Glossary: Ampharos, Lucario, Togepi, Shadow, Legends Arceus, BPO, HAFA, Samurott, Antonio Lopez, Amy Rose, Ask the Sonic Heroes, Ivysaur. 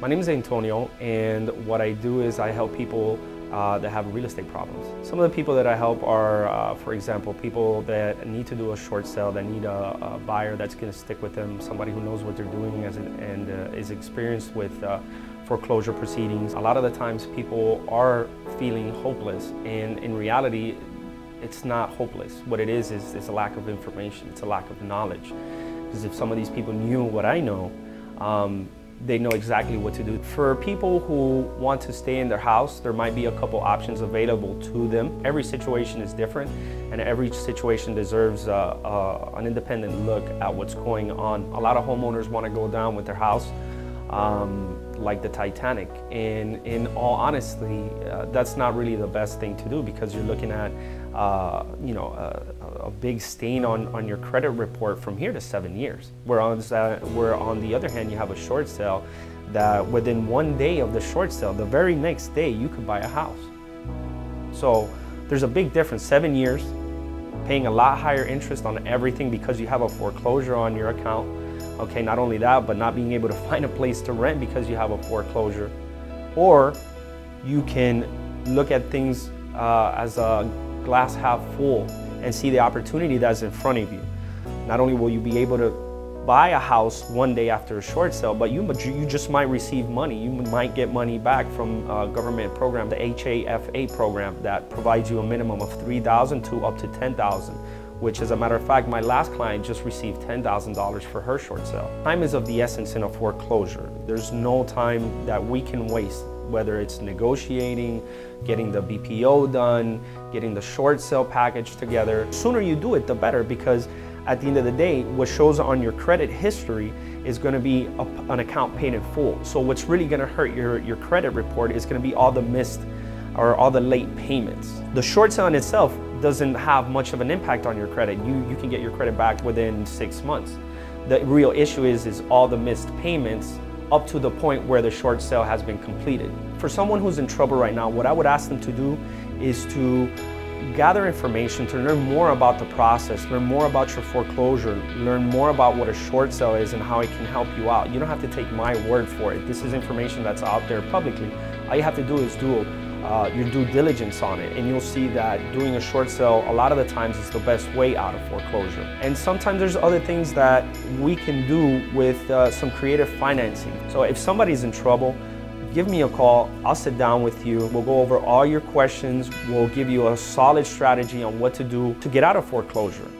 My name is Antonio, and what I do is I help people that have real estate problems. Some of the people that I help are, for example, people that need to do a short sale, that need a buyer that's going to stick with them, somebody who knows what they're doing and is experienced with foreclosure proceedings. A lot of the times people are feeling hopeless, and in reality, it's not hopeless. What it is a lack of information, it's a lack of knowledge. Because if some of these people knew what I know, they know exactly what to do. For people who want to stay in their house, there might be a couple options available to them. Every situation is different, and every situation deserves an independent look at what's going on. A lot of homeowners want to go down with their house like the Titanic, and in all honesty, that's not really the best thing to do, because you're looking at a big stain on your credit report from here to 7 years. Where on the other hand, you have a short sale that within 1 day of the short sale, the very next day you could buy a house. So there's a big difference. 7 years, paying a lot higher interest on everything because you have a foreclosure on your account. Okay, not only that, but not being able to find a place to rent because you have a foreclosure. Or you can look at things as a glass half full and see the opportunity that's in front of you. Not only will you be able to buy a house 1 day after a short sale, but you just might receive money. You might get money back from a government program, the HAFA program, that provides you a minimum of $3,000 to up to $10,000. Which, as a matter of fact, my last client just received $10,000 for her short sale. Time is of the essence in a foreclosure. There's no time that we can waste, whether it's negotiating, getting the BPO done, getting the short sale package together. The sooner you do it, the better, because at the end of the day, what shows on your credit history is gonna be an account paid in full. So what's really gonna hurt your credit report is gonna be all the missed or all the late payments. The short sale in itself doesn't have much of an impact on your credit. You can get your credit back within 6 months. The real issue is all the missed payments up to the point where the short sale has been completed. For someone who's in trouble right now, what I would ask them to do is to gather information, to learn more about the process, learn more about your foreclosure, learn more about what a short sale is and how it can help you out. You don't have to take my word for it. This is information that's out there publicly. All you have to do is do your due diligence on it, and you'll see that doing a short sale a lot of the times is the best way out of foreclosure. And sometimes there's other things that we can do with some creative financing. So if somebody's in trouble, give me a call, I'll sit down with you, we'll go over all your questions, we'll give you a solid strategy on what to do to get out of foreclosure.